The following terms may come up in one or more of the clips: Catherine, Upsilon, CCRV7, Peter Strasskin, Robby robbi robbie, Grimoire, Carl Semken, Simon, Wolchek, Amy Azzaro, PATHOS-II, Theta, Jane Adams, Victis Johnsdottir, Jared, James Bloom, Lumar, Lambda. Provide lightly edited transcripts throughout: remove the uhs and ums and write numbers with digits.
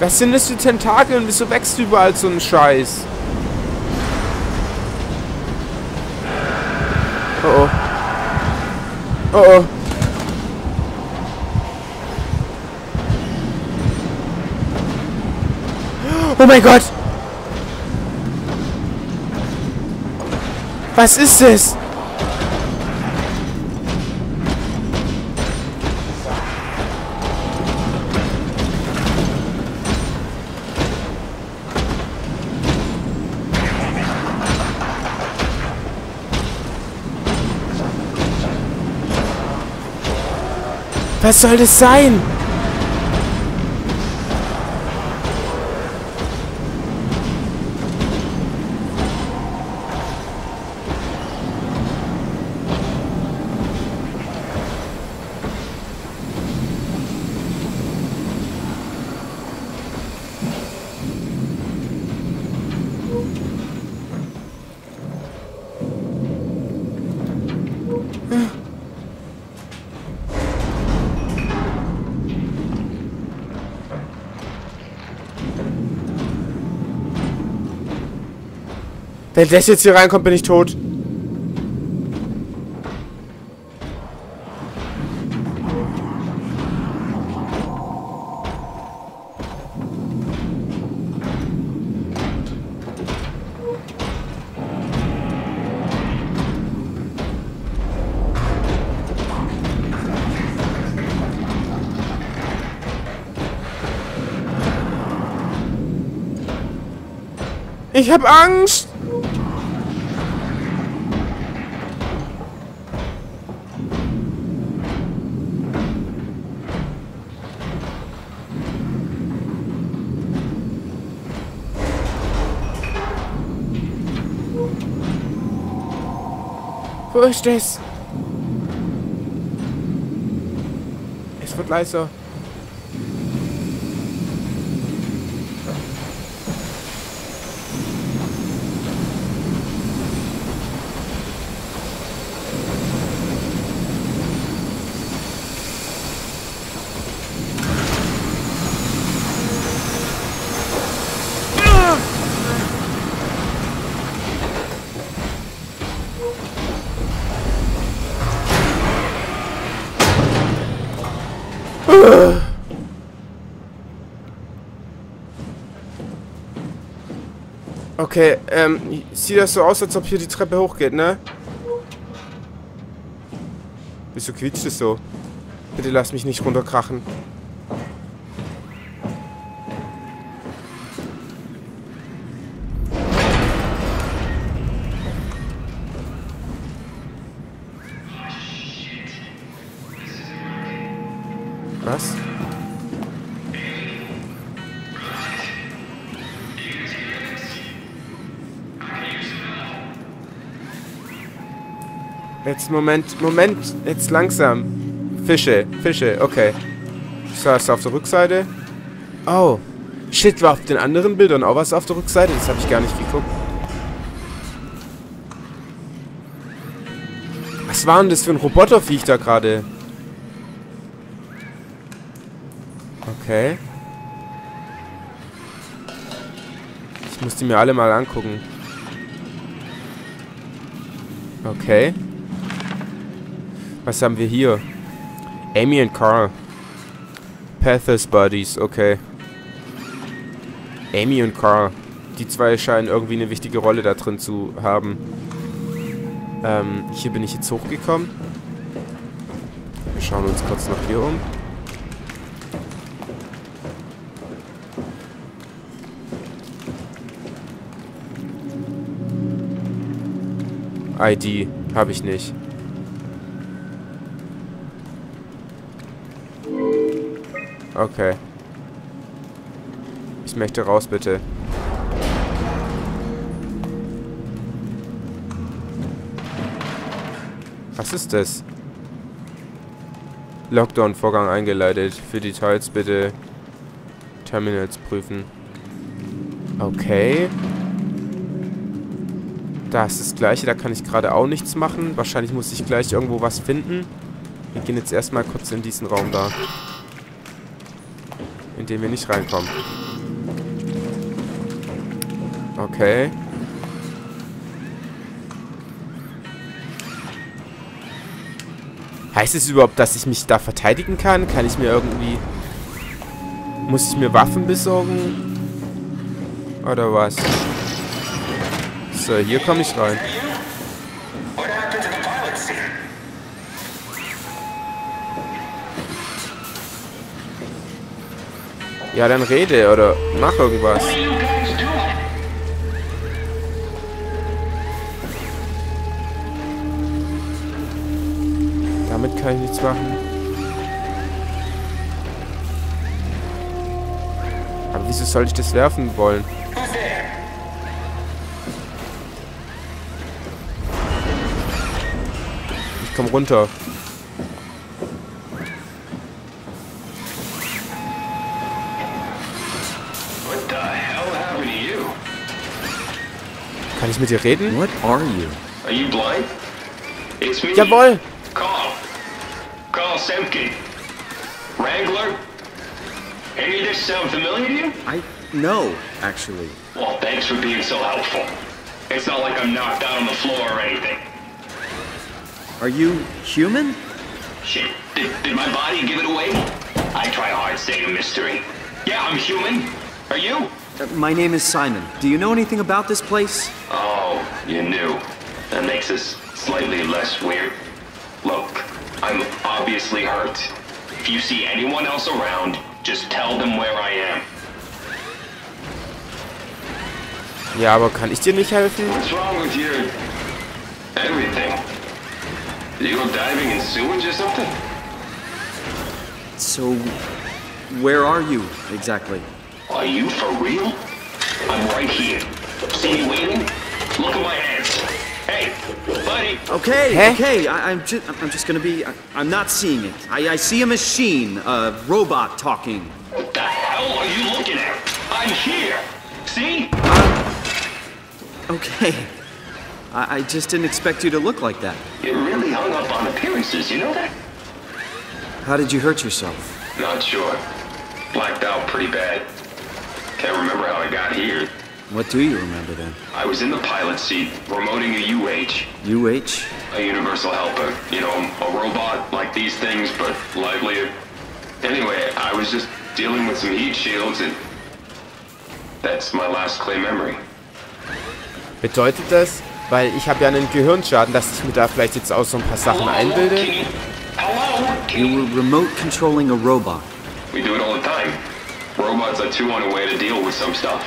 Was sind das für Tentakeln? Wieso wächst überall so ein Scheiß? Oh oh. Oh oh. Oh mein Gott! Was ist das? Was soll das sein? Wenn das jetzt hier reinkommt, bin ich tot. Ich hab Angst! Wo ist das? Es wird leiser. Okay, sieht das so aus, als ob hier die Treppe hochgeht, ne? Wieso quietscht es so? Bitte lass mich nicht runterkrachen. Was? Jetzt, Moment, jetzt langsam. Fische, okay. So, ist auf der Rückseite. Oh, shit, war auf den anderen Bildern auch was auf der Rückseite? Das habe ich gar nicht geguckt. Was war denn das für ein Roboterviech da gerade? Okay. Ich muss die mir alle mal angucken. Okay. Was haben wir hier? Amy und Carl. Pathos Buddies, okay. Amy und Carl. Die zwei scheinen irgendwie eine wichtige Rolle da drin zu haben. Hier bin ich jetzt hochgekommen. Wir schauen uns kurz noch hier um. ID habe ich nicht. Okay. Ich möchte raus, bitte. Was ist das? Lockdown-Vorgang eingeleitet. Für Details bitte Terminals prüfen. Okay. Da ist das Gleiche. Da kann ich gerade auch nichts machen. Wahrscheinlich muss ich gleich irgendwo was finden. Wir gehen jetzt erstmal kurz in diesen Raum da. in den wir nicht reinkommen. Okay. Heißt es überhaupt, dass ich mich da verteidigen kann? Kann ich mir irgendwie... Muss ich mir Waffen besorgen? Oder was? So, hier komme ich rein. Ja, dann rede oder mach irgendwas. Damit kann ich nichts machen. Aber wieso soll ich das werfen wollen? Ich komm runter. Kann ich mit dir reden? What are you? Are you blind? It's me. Jawohl! Carl Semken. Wrangler? Any of this sound familiar to you? I no, actually. Well, thanks for being so helpful. It's not like I'm knocked out on the floor or anything. Are you human? Shit, did my body give it away? I try hard staying a mystery. Yeah, I'm human. Are you? My name is Simon. Do you know anything about this place? Oh, you knew. That makes us slightly less weird. Look, I'm obviously hurt. If you see anyone else around, just tell them where I am. Ja, aber kann ich dir nicht helfen? What's wrong with your... everything? Did you go diving in sewage or something? So, where are you exactly? Are you for real? I'm right here. See me waiting? Look at my hands. Hey, buddy. Okay, hey. Okay. I'm just gonna be. I'm not seeing it. I see a machine, a robot talking. What the hell are you looking at? I'm here. See? Okay. I just didn't expect you to look like that. You're really hung up on appearances. You know that? How did you hurt yourself? Not sure. Blacked out pretty bad. Can't remember how I got here. What do you remember then? I was in the pilot seat, remoting a UH. UH? A universal helper. You know, a robot like these things, but livelier. Anyway, I was just dealing with some heat shields and... That's my last clear memory. Bedeutet das, weil ich habe ja einen Gehirnschaden, dass ich mir da vielleicht jetzt auch so ein paar Sachen einbilde? You were remote controlling a robot. We do it all the time. Robots are too unaware to deal with some stuff.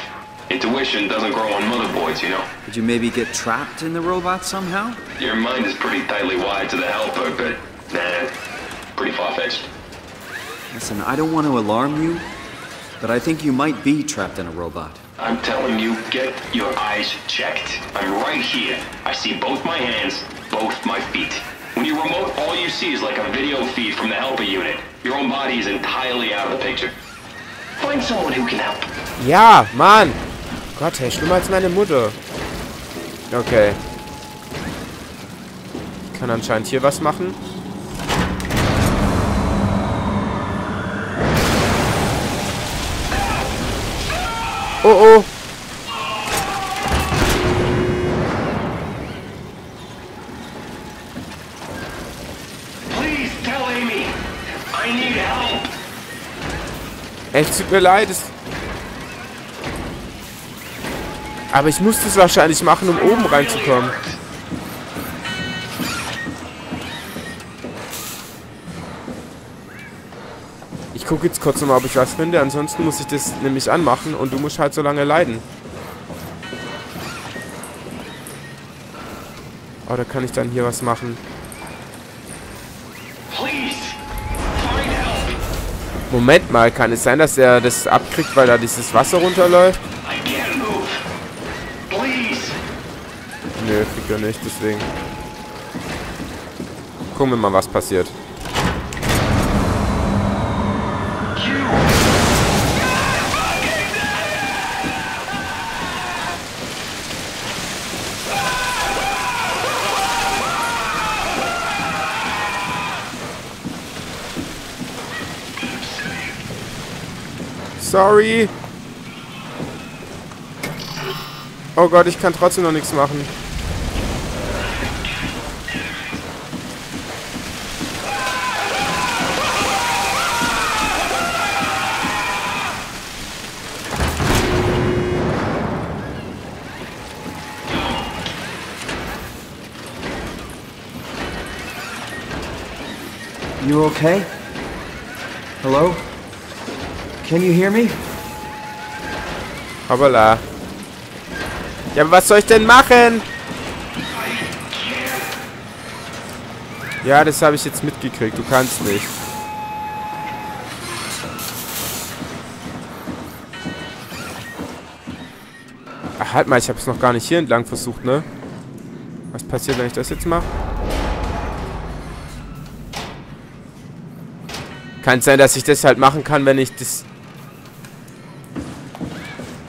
Intuition doesn't grow on motherboards, you know. Did you maybe get trapped in the robot somehow? Your mind is pretty tightly wired to the helper, but nah, pretty far-fetched. Listen, I don't want to alarm you, but I think you might be trapped in a robot. I'm telling you, get your eyes checked. I'm right here. I see both my hands, both my feet. When you remote, all you see is like a video feed from the helper unit. Your own body is entirely out of the picture. Find someone who can help. Ja, Mann. Gott, hey, schlimmer als meine Mutter. Okay. Ich kann anscheinend hier was machen. Oh, oh. Please tell Amy. I need help. Es tut mir leid. Aber ich muss das wahrscheinlich machen, um oben reinzukommen. Ich gucke jetzt kurz nochmal, ob ich was finde. Ansonsten muss ich das nämlich anmachen und du musst halt so lange leiden. Oder kann ich dann hier was machen? Moment mal, kann es sein, dass er das abkriegt, weil da dieses Wasser runterläuft? Nö, kriegt er nicht, deswegen. Gucken wir mal, was passiert. Sorry. Oh Gott, ich kann trotzdem noch nichts machen. You okay? Hello? Can you hear me? Hoppala. Ja, aber was soll ich denn machen? Ja, das habe ich jetzt mitgekriegt. Du kannst nicht. Ach, halt mal. Ich habe es noch gar nicht hier entlang versucht, ne? Was passiert, wenn ich das jetzt mache? Kann sein, dass ich das halt machen kann, wenn ich das...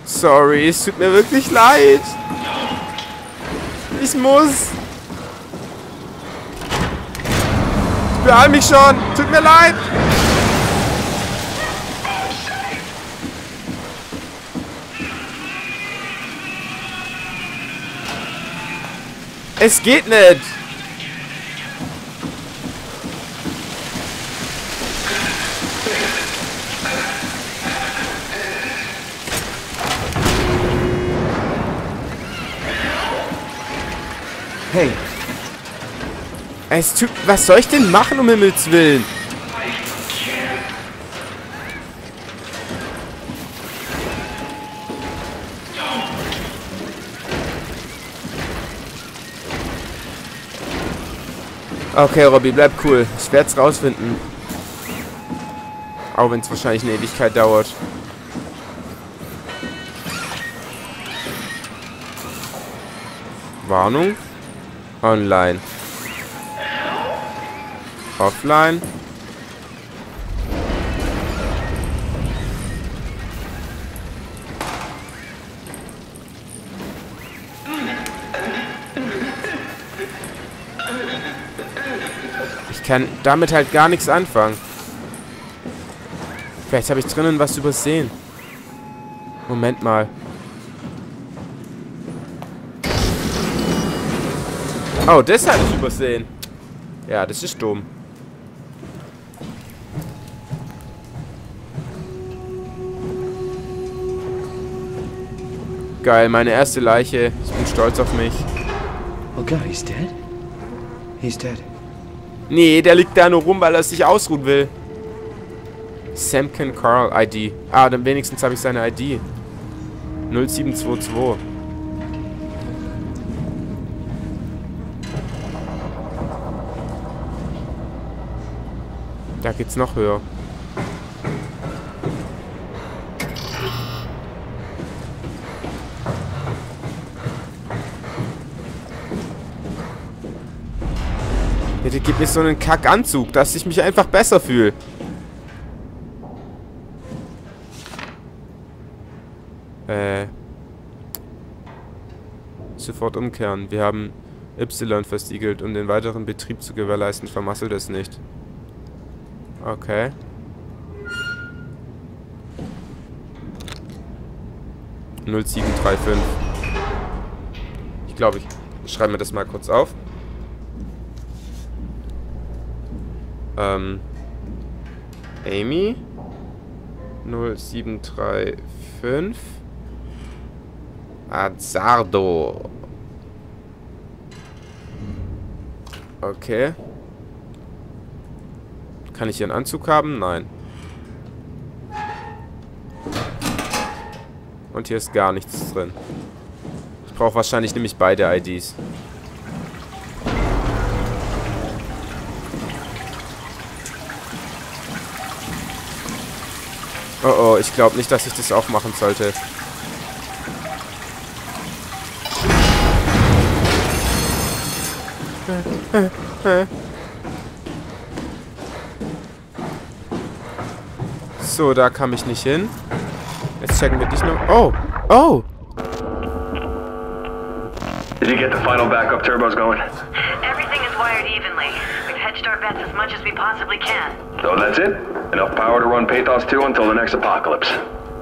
Sorry, es tut mir wirklich leid. Ich muss. Ich beeil mich schon. Tut mir leid. Es geht nicht. Hey. Es tut, was soll ich denn machen, um Himmels Willen? Okay, Robby, bleib cool. Ich werd's rausfinden. Auch wenn es wahrscheinlich eine Ewigkeit dauert. Warnung. Online. Offline. Ich kann damit halt gar nichts anfangen. Vielleicht habe ich drinnen was übersehen. Moment mal. Oh, das habe ich übersehen. Ja, das ist dumm. Geil, meine erste Leiche. Ich bin stolz auf mich. Oh Gott, he's dead. He's dead. Nee, der liegt da nur rum, weil er sich ausruhen will. Semken Carl ID. Ah, dann wenigstens habe ich seine ID. 0722. Da geht's noch höher. Bitte gib mir so einen Kackanzug, dass ich mich einfach besser fühle. Sofort umkehren. Wir haben Upsilon versiegelt, um den weiteren Betrieb zu gewährleisten. Vermasselt es nicht. Okay. (0735). Ich glaube, ich schreibe mir das mal kurz auf. Amy 0735 Azzaro. Okay. Kann ich hier einen Anzug haben? Nein. Und hier ist gar nichts drin. Ich brauche wahrscheinlich nämlich beide IDs. Oh, ich glaube nicht, dass ich das auch machen sollte. So, da kam ich nicht hin. Jetzt checken wir dich noch. Oh! Oh! Did you get the final backup turbos going? Everything is wired evenly. We've hedged our bets as much as we possibly can. So that's it? Enough power to run PATHOS-II until the next apocalypse.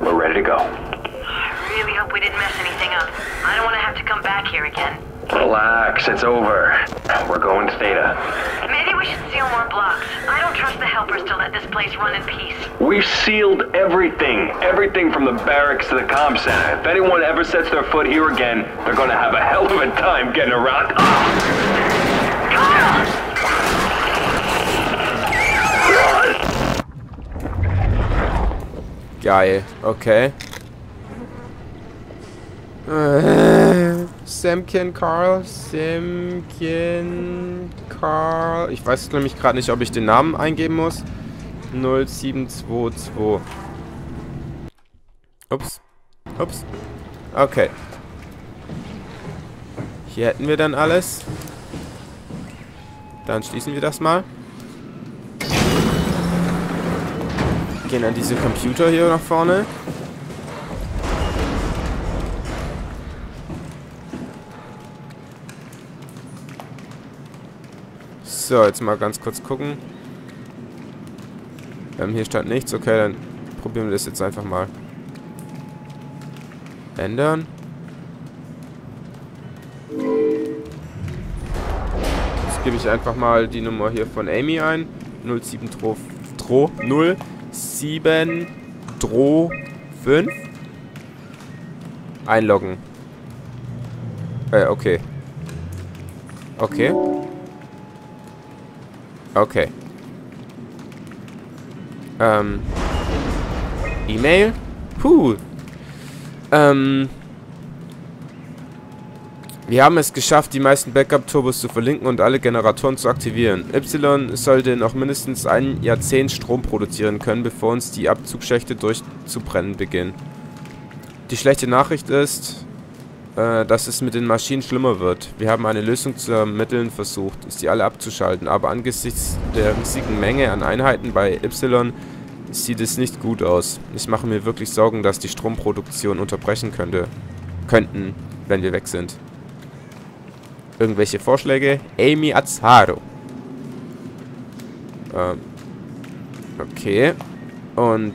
We're ready to go. I really hope we didn't mess anything up. I don't want to have to come back here again. Relax, it's over. We're going to Theta. Maybe we should seal more blocks. I don't trust the helpers to let this place run in peace. We've sealed everything. Everything from the barracks to the comm center. If anyone ever sets their foot here again, they're gonna have a hell of a time getting around. Carl! Geil, okay. Semken Carl. Ich weiß nämlich gerade nicht, ob ich den Namen eingeben muss. 0722. Ups. Ups. Okay. Hier hätten wir dann alles. Dann schließen wir das mal. Gehen an diese Computer hier nach vorne. So, jetzt mal ganz kurz gucken. Hier stand nichts. Okay, dann probieren wir das jetzt einfach mal. Ändern. Jetzt gebe ich einfach mal die Nummer hier von Amy ein. 07 Dro 5. Einloggen. Okay. Okay. Okay. E-Mail? Puh. Wir haben es geschafft, die meisten Backup-Turbos zu verlinken und alle Generatoren zu aktivieren. Y sollte noch mindestens ein Jahrzehnt Strom produzieren können, bevor uns die Abzugschächte durchzubrennen beginnen. Die schlechte Nachricht ist, dass es mit den Maschinen schlimmer wird. Wir haben eine Lösung zu ermitteln versucht, sie alle abzuschalten, aber angesichts der riesigen Menge an Einheiten bei Y sieht es nicht gut aus. Ich mache mir wirklich Sorgen, dass die Stromproduktion unterbrechen könnten, wenn wir weg sind. Irgendwelche Vorschläge? Amy Azzaro. Okay. Und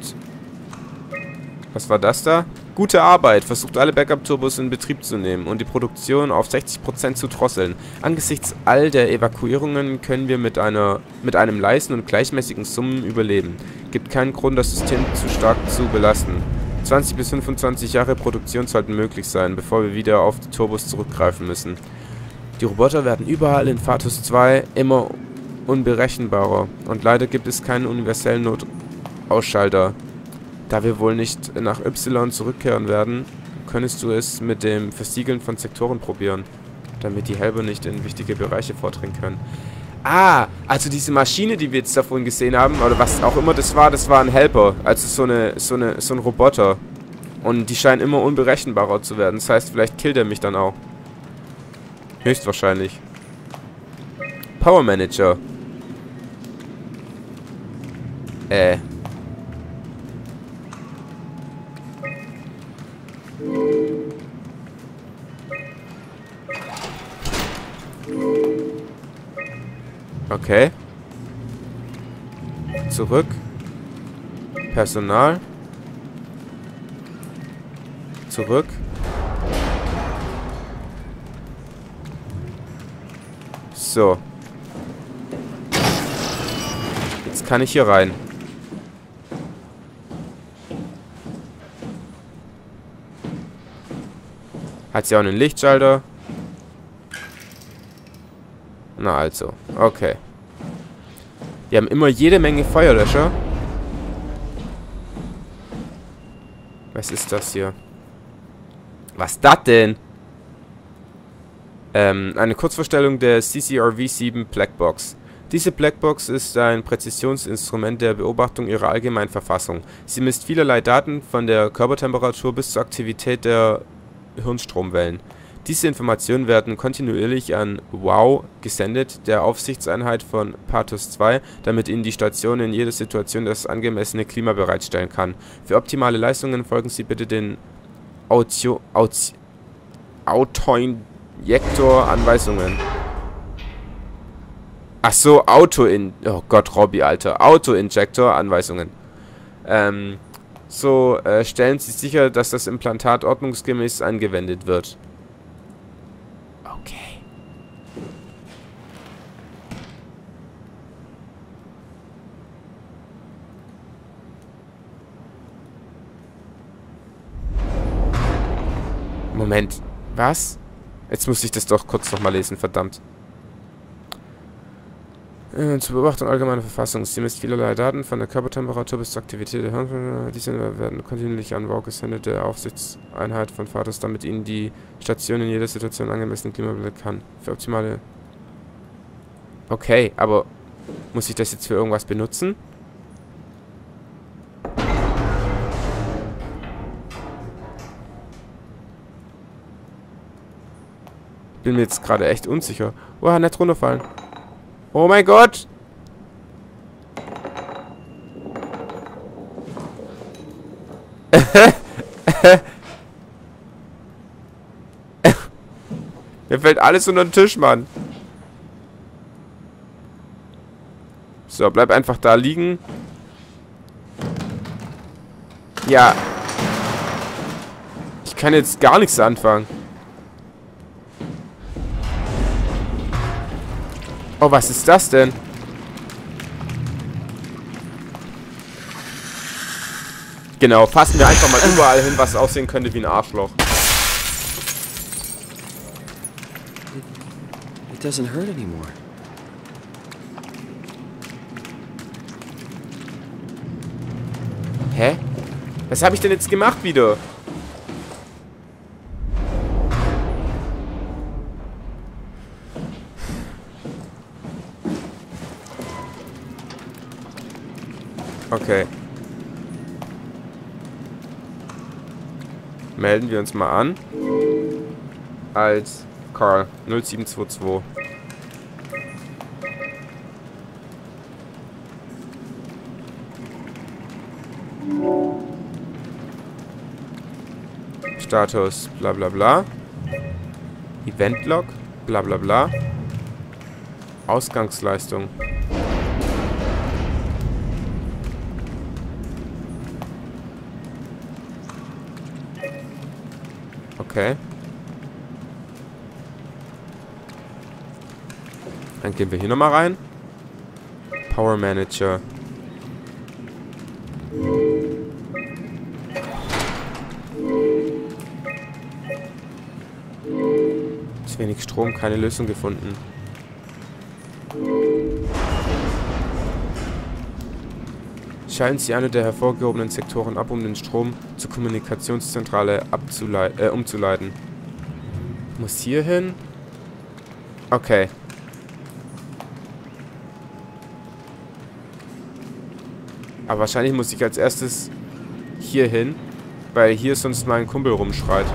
was war das da? Gute Arbeit. Versucht alle Backup-Turbos in Betrieb zu nehmen und die Produktion auf 60% zu drosseln. Angesichts all der Evakuierungen können wir mit einem leisen und gleichmäßigen Summen überleben. Gibt keinen Grund, das System zu stark zu belasten. 20 bis 25 Jahre Produktion sollten möglich sein, bevor wir wieder auf die Turbos zurückgreifen müssen. Die Roboter werden überall in PATHOS-II immer unberechenbarer und leider gibt es keinen universellen Notausschalter. Da wir wohl nicht nach Y zurückkehren werden, könntest du es mit dem Versiegeln von Sektoren probieren, damit die Helper nicht in wichtige Bereiche vordringen können. Ah, also diese Maschine, die wir jetzt davon gesehen haben, oder was auch immer das war ein Helper, also so ein Roboter. Und die scheinen immer unberechenbarer zu werden, das heißt, vielleicht killt er mich dann auch. Höchstwahrscheinlich. Power Manager. Okay. Zurück. Personal. Zurück. So. Jetzt kann ich hier rein. Hat sie auch einen Lichtschalter? Na also. Okay. Wir haben immer jede Menge Feuerlöscher. Was ist das hier? Was das denn? Eine Kurzvorstellung der CCRV7 Blackbox. Diese Blackbox ist ein Präzisionsinstrument der Beobachtung ihrer allgemeinen Verfassung. Sie misst vielerlei Daten von der Körpertemperatur bis zur Aktivität der Hirnstromwellen. Diese Informationen werden kontinuierlich an WOW gesendet, der Aufsichtseinheit von PATHOS-II, damit ihnen die Station in jeder Situation das angemessene Klima bereitstellen kann. Für optimale Leistungen folgen Sie bitte den Autoinjektor-Anweisungen. Ach so, Oh Gott, Robby, Alter. Autoinjektor-Anweisungen. so stellen Sie sicher, dass das Implantat ordnungsgemäß angewendet wird. Okay. Moment, was? Jetzt muss ich das doch kurz nochmal lesen, verdammt. Zur Beobachtung allgemeiner Verfassung. Sie misst vielerlei Daten von der Körpertemperatur bis zur Aktivität der Hirnfunktionen. Diese werden kontinuierlich an Wolchek gesendet, der Aufsichtseinheit von PATHOS, damit Ihnen die Station in jeder Situation angemessen Klimablick kann. Für optimale... Okay, aber muss ich das jetzt für irgendwas benutzen? Bin mir jetzt gerade echt unsicher. Oha, nicht runterfallen. Oh mein Gott! Mir fällt alles unter den Tisch, Mann. So, bleib einfach da liegen. Ja. Ich kann jetzt gar nichts anfangen. Oh, was ist das denn? Genau, fassen wir einfach mal überall hin, was aussehen könnte wie ein Arschloch. It doesn't hurt anymore. Hä? Was habe ich denn jetzt gemacht wieder? Okay. Melden wir uns mal an. Als Carl 0722. Status bla bla bla. Eventlog bla bla bla. Ausgangsleistung. Okay. Dann gehen wir hier nochmal rein. Power Manager. Zu wenig Strom, keine Lösung gefunden. Schalten Sie eine der hervorgehobenen Sektoren ab, um den Strom zur Kommunikationszentrale umzuleiten. Muss hier hin? Okay. Aber wahrscheinlich muss ich als erstes hier hin, weil hier sonst mein Kumpel rumschreit.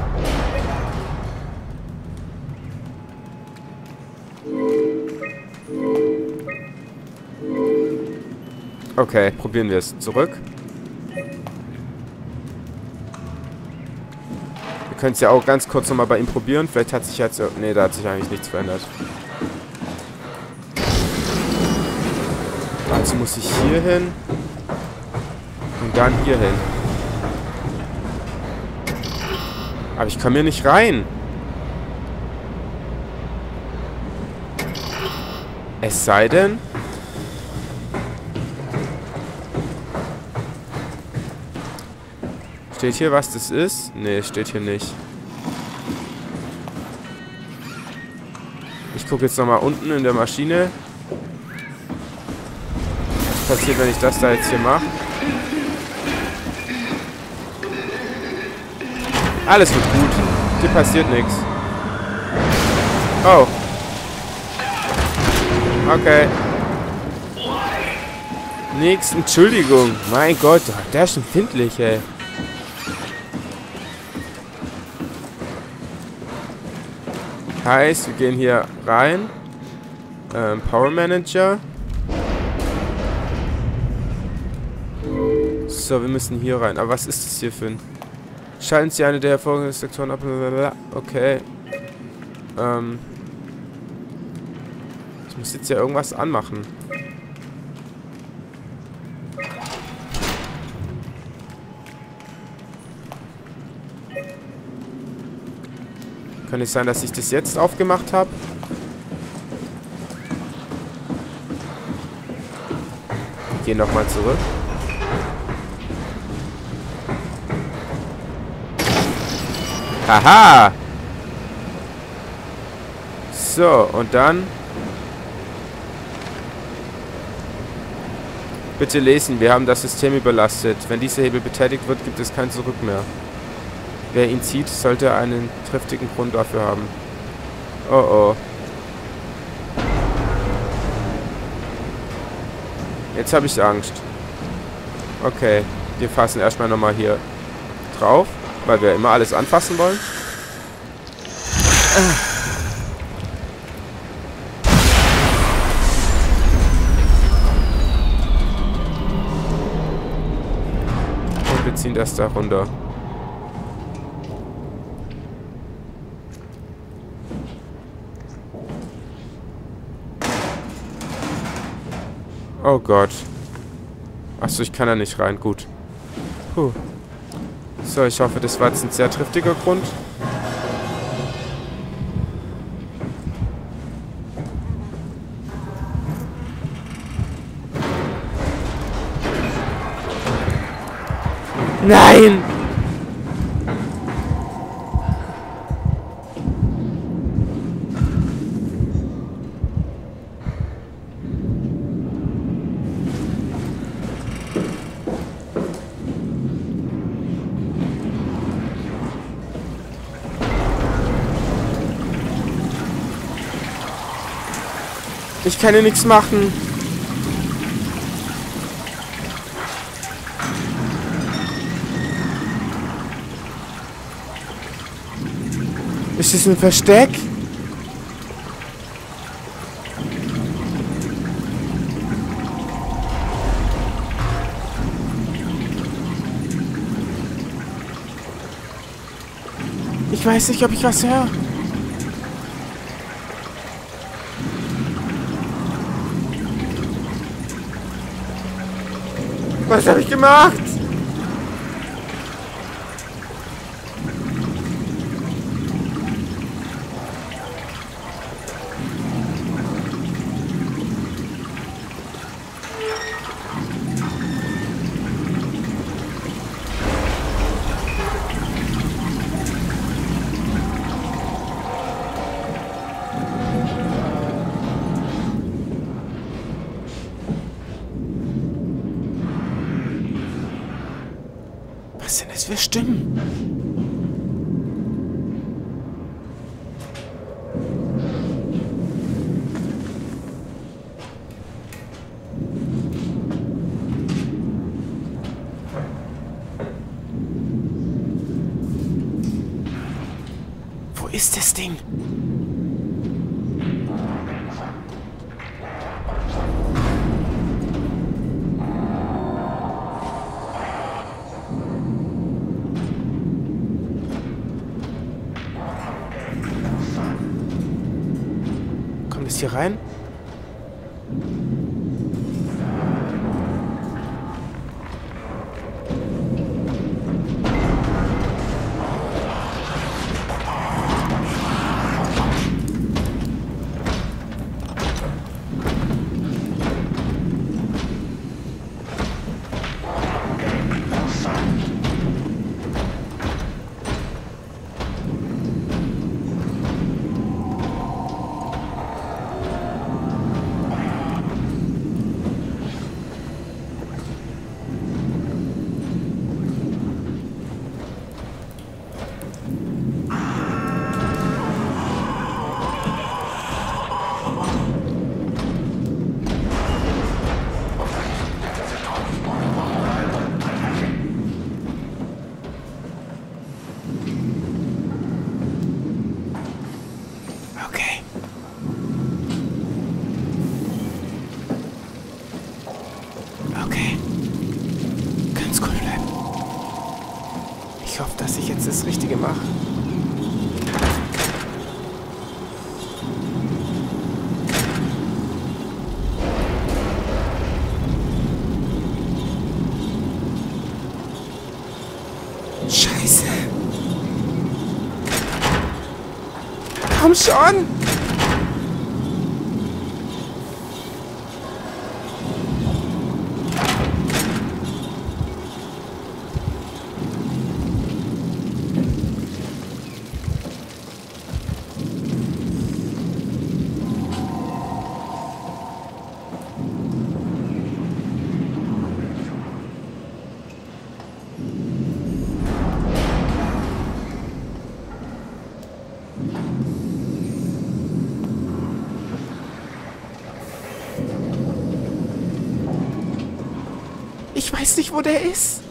Okay, probieren wir es. Zurück. Wir können es ja auch ganz kurz nochmal bei ihm probieren. Vielleicht hat sich jetzt... Ne, da hat sich eigentlich nichts verändert. Also muss ich hier hin. Und dann hier hin. Aber ich komme hier nicht rein. Es sei denn... Steht hier, was das ist? Ne, steht hier nicht. Ich gucke jetzt nochmal unten in der Maschine. Was passiert, wenn ich das da jetzt hier mache? Alles wird gut. Hier passiert nichts. Oh. Okay. Nix, Entschuldigung. Mein Gott, der ist empfindlich, ey. Heißt, wir gehen hier rein. Power Manager. So, wir müssen hier rein. Aber was ist das hier für ein... Schalten Sie eine der hervorgehenden Sektoren ab. Okay. Ich muss jetzt ja irgendwas anmachen. Kann nicht sein, dass ich das jetzt aufgemacht habe. Gehen nochmal zurück. Aha! So, und dann... Bitte lesen, wir haben das System überlastet. Wenn dieser Hebel betätigt wird, gibt es kein Zurück mehr. Wer ihn zieht, sollte einen triftigen Grund dafür haben. Oh oh. Jetzt habe ich Angst. Okay, wir fassen erstmal nochmal hier drauf, weil wir immer alles anfassen wollen. Wir ziehen das da runter. Oh Gott. Achso, ich kann da nicht rein. Gut. Puh. So, ich hoffe, das war jetzt ein sehr triftiger Grund. Nein! Ich kann hier nichts machen. Ist das ein Versteck? Ich weiß nicht, ob ich was höre. Was habe ich gemacht? Was sind das für Stimmen? Wo ist das Ding? Hier rein. Scheiße. Komm schon! Ich weiß nicht, wo der ist.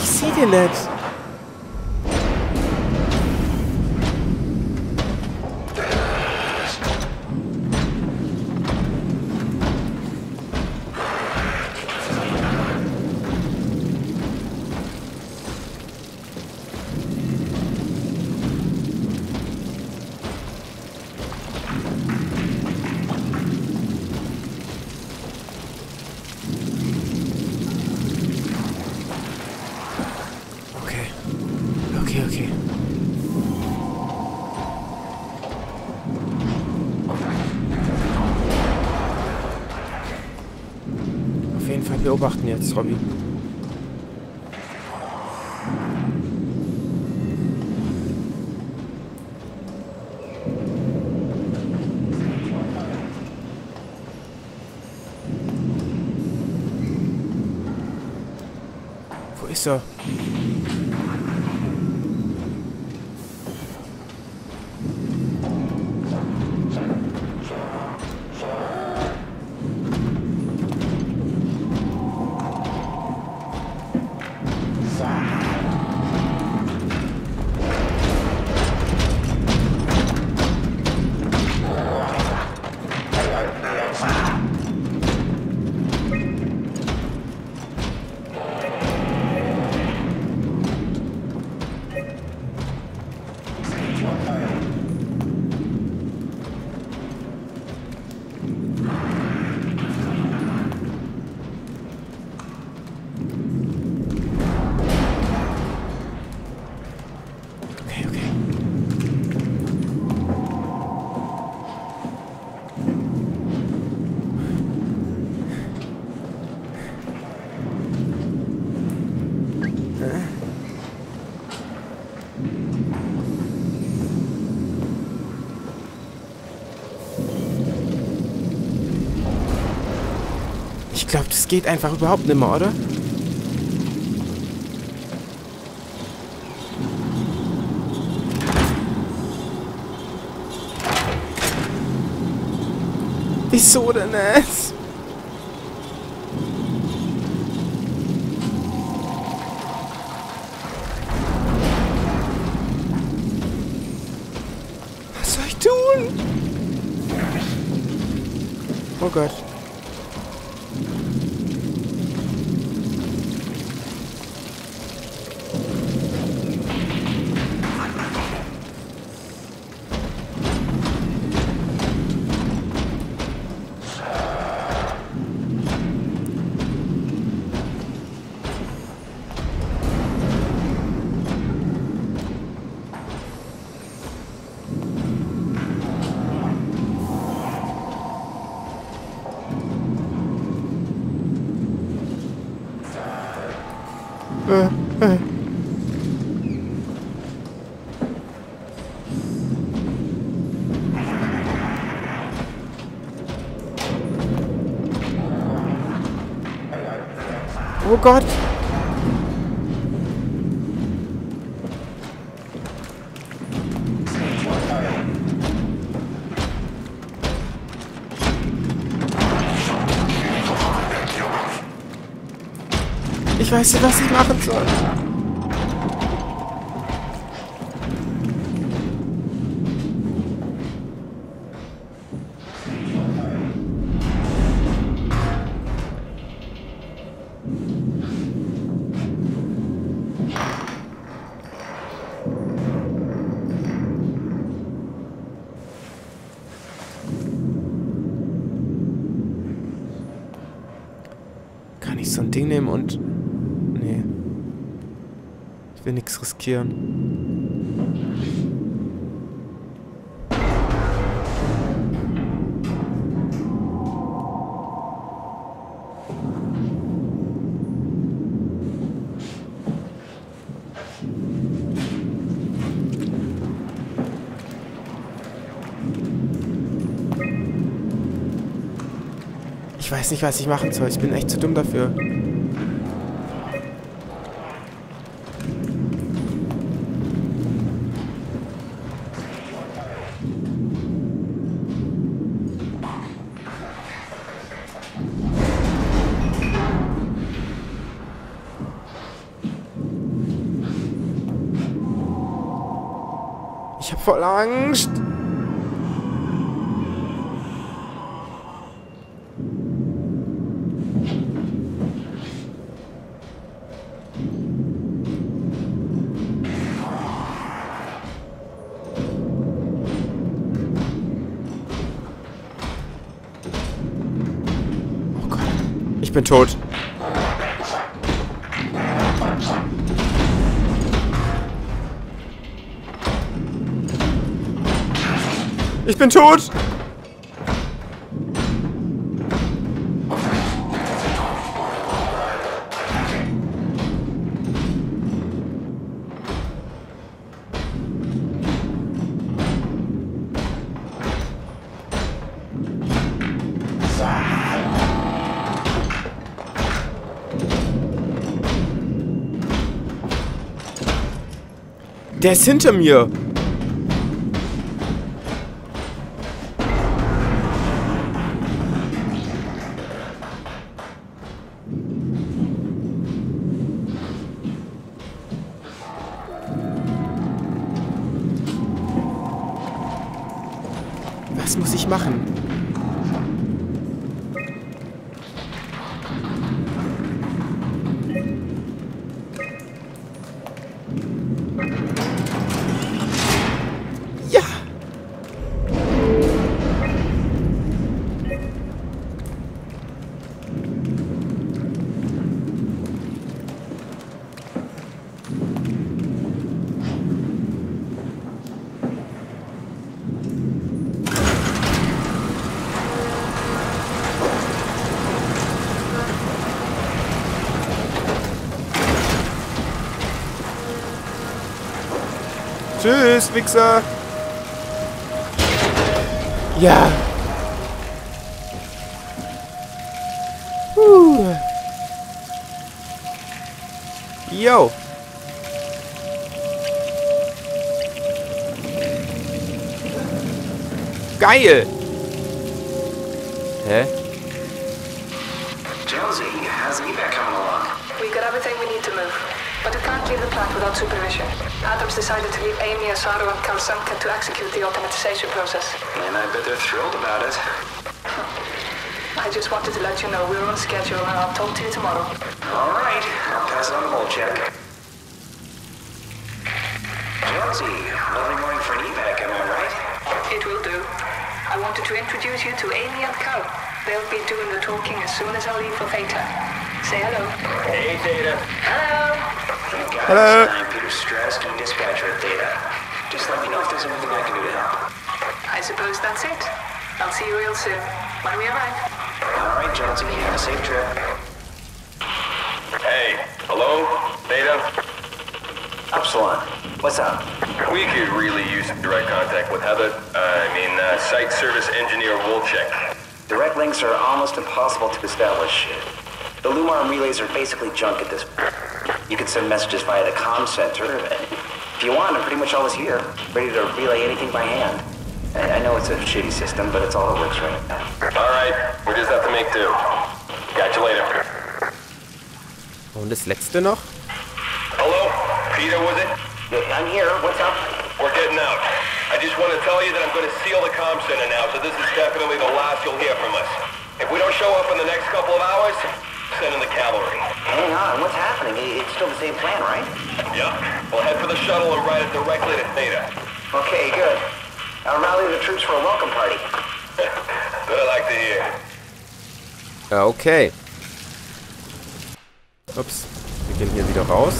Ich sehe den nicht. Beobachten jetzt, Robby. Wo ist er? Ich glaube, das geht einfach überhaupt nicht mehr, oder? Wieso denn jetzt? Was soll ich tun? Oh Gott. Oh Gott! Ich weiß nicht, was ich machen soll. Kann ich so ein Ding nehmen und... Nee. Ich will nichts riskieren. Ich weiß nicht, was ich machen soll. Ich bin echt zu dumm dafür. Ich hab voll Angst. Ich bin tot. Ich bin tot! Der ist hinter mir. Was muss ich machen? Tschüss, Wichser! Ja! Yo! Geil! Hä? Josie, how's Eva coming along? We got everything we need to move. But we can't leave the plant without supervision. Adams decided to leave Amy Azzaro and Carl Semken to execute the automatization process. And I bet they're thrilled about it. I just wanted to let you know we're on schedule and I'll talk to you tomorrow. All right, I'll pass it on to Wolchek. Josie, early morning for an evac, am I right? It will do. I wanted to introduce you to Amy and Carl. They'll be doing the talking as soon as I leave for Theta. Say hello. Hey, Theta. Hello. Hello. I'm Peter Strasskin, dispatcher at Theta. Just let me know if there's anything I can do to help. I suppose that's it. I'll see you real soon. When we arrive. All right, Johnson, you have a safe trip. Hey, hello, Theta. Upsilon, what's up? We could really use direct contact with Heather. Site service engineer Wolchek. Direct links are almost impossible to establish. The Lumar relays are basically junk at this point. You can send messages via the comm center. If you want, I'm pretty much always here, ready to relay anything by hand. I know it's a shitty system, but it's all that works right now. All right, we just have to make do. Catch you later. Und das letzte noch? Hello, Peter, was it? I'm here. What's up? We're getting out. I just want to tell you that I'm going to seal the comm center now, so this is definitely the last you'll hear from us. If we don't show up in the next couple of hours, send in the cavalry. Hang on, what's happening? It's still the same plan, right? Yeah. We'll head for the shuttle and ride it directly to Theta. Okay, good. I'll rally the troops for a welcome party. Good, I like to hear. Okay. Ups, wir gehen hier wieder raus.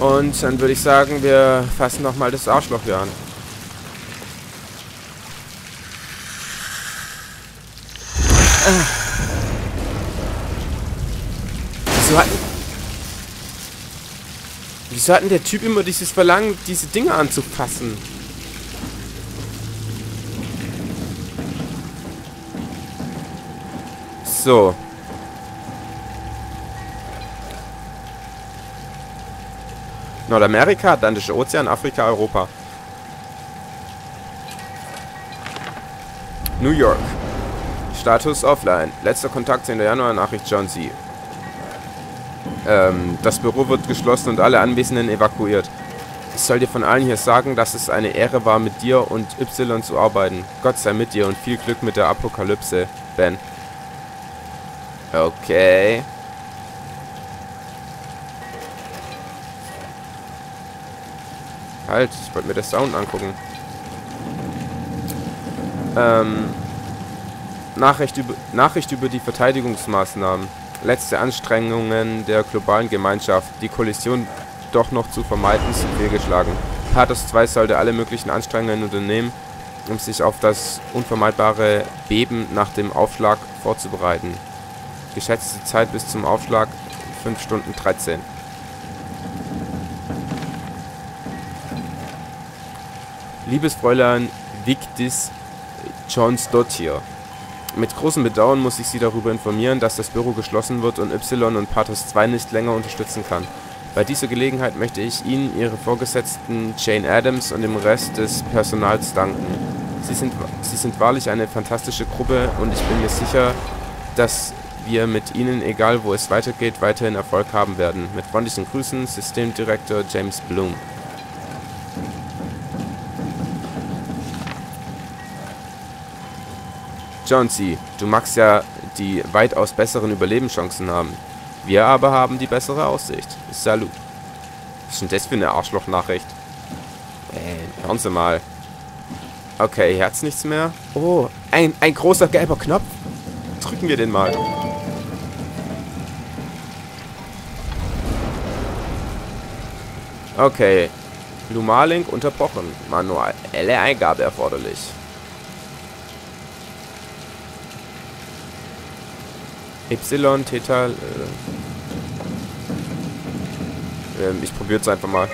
Und dann würde ich sagen, wir fassen nochmal das Arschloch hier an. Wieso hatten der Typ immer dieses Verlangen, diese Dinge anzufassen? So. Nordamerika, Atlantischer Ozean, Afrika, Europa. New York. Status offline. Letzter Kontakt 10. Januar, Nachricht John C. Das Büro wird geschlossen und alle Anwesenden evakuiert. Ich soll dir von allen hier sagen, dass es eine Ehre war, mit dir und Y zu arbeiten. Gott sei mit dir und viel Glück mit der Apokalypse, Ben. Okay. Halt, ich wollte mir das Sound angucken. Nachricht über die Verteidigungsmaßnahmen. Letzte Anstrengungen der globalen Gemeinschaft, die Kollision doch noch zu vermeiden, sind fehlgeschlagen. PATHOS-II sollte alle möglichen Anstrengungen unternehmen, um sich auf das unvermeidbare Beben nach dem Aufschlag vorzubereiten. Geschätzte Zeit bis zum Aufschlag 5 Stunden 13. Liebes Fräulein Victis Johnsdottir, mit großem Bedauern muss ich Sie darüber informieren, dass das Büro geschlossen wird und Y und PATHOS-II nicht länger unterstützen kann. Bei dieser Gelegenheit möchte ich Ihnen, Ihre Vorgesetzten Jane Adams und dem Rest des Personals danken. Sie sind wahrlich eine fantastische Gruppe und ich bin mir sicher, dass wir mit Ihnen, egal wo es weitergeht, weiterhin Erfolg haben werden. Mit freundlichen Grüßen, Systemdirektor James Bloom. John C., du magst ja die weitaus besseren Überlebenschancen haben. Wir aber haben die bessere Aussicht. Salut. Was ist denn das für eine Arschlochnachricht? Hören Sie mal. Okay, hier hat's nichts mehr. Oh, ein großer gelber Knopf. Drücken wir den mal. Okay. Lumalink unterbrochen. Manuelle Eingabe erforderlich. Y, Theta, ich probiere es einfach mal.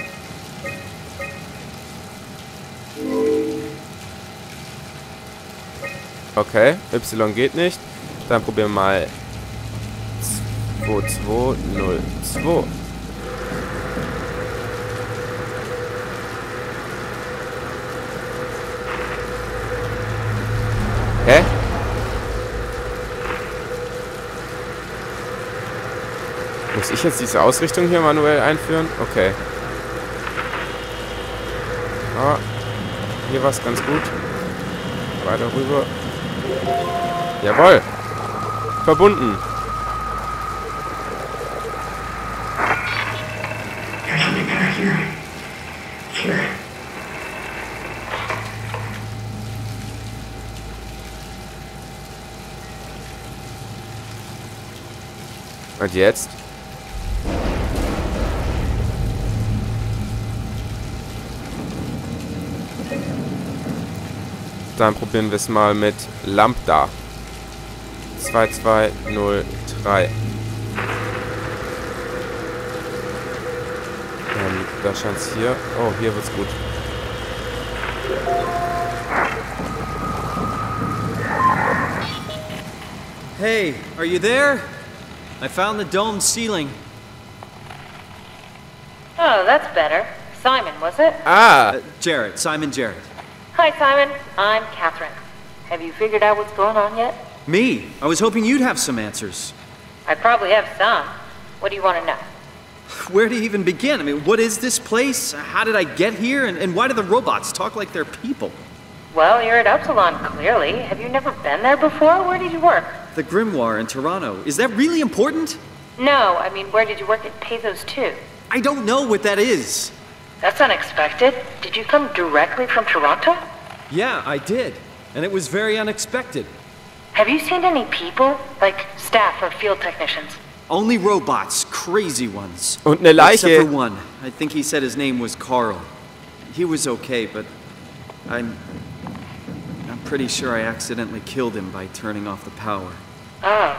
Okay, Y geht nicht. Dann probieren wir mal 2202. Hä? Muss ich jetzt diese Ausrichtung hier manuell einführen? Okay. Ah, hier war es ganz gut. Weiter rüber. Jawohl. Verbunden. Und jetzt? Dann probieren wir es mal mit Lambda. 2203. Da scheint es hier. Oh, hier wird's gut. Hey, are you there? I found the dome ceiling. Oh, that's better. Simon, was it? Ah! Jared. Simon Jared. Hi, Simon. I'm Catherine. Have you figured out what's going on yet? Me? I was hoping you'd have some answers. I probably have some. What do you want to know? Where to even begin? I mean, what is this place? How did I get here? And why do the robots talk like they're people? Well, you're at Upsilon, clearly. Have you never been there before? Where did you work? The Grimoire in Toronto. Is that really important? No, I mean, where did you work at PATHOS-II? I don't know what that is. That's unexpected. Did you come directly from Toronto? Yeah, I did. And it was very unexpected. Have you seen any people? Like staff or field technicians? Only robots, crazy ones. Und eine Leiche. Except for one. I think he said his name was Carl. He was okay, but I'm pretty sure I accidentally killed him by turning off the power. Oh.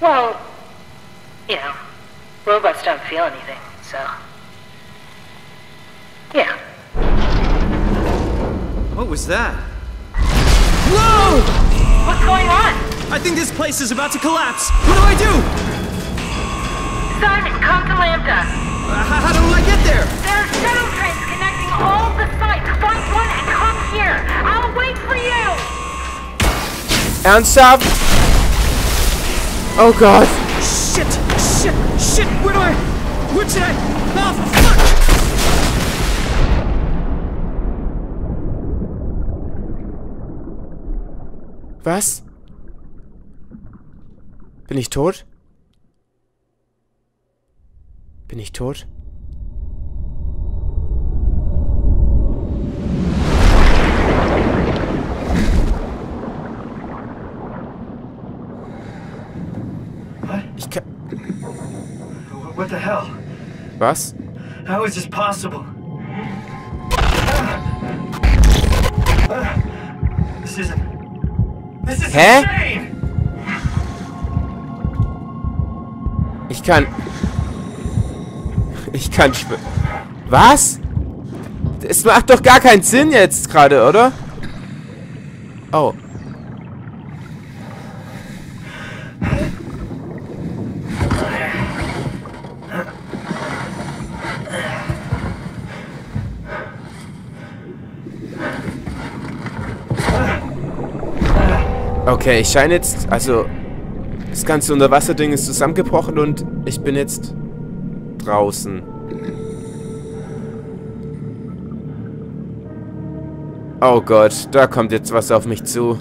Well, you know, robots don't feel anything, so. Yeah. What was that? Whoa! What's going on? I think this place is about to collapse. What do I do? Simon, come to Lambda. How do I get there? There are shuttle trains connecting all the sites. Find one and come here. I'll wait for you. Ernsthaft? Oh God. Shit! Shit! Shit! Where do I? Where should I? Oh fuck! Was? Bin ich tot? Bin ich tot? Ich kann... What the hell? Was? How is this possible? This isn't... Hä? Ich kann Was? Es macht doch gar keinen Sinn jetzt gerade, oder? Oh. Okay, ich scheine jetzt, also das ganze Unterwasserding ist zusammengebrochen und ich bin jetzt draußen. Oh Gott, da kommt jetzt was auf mich zu.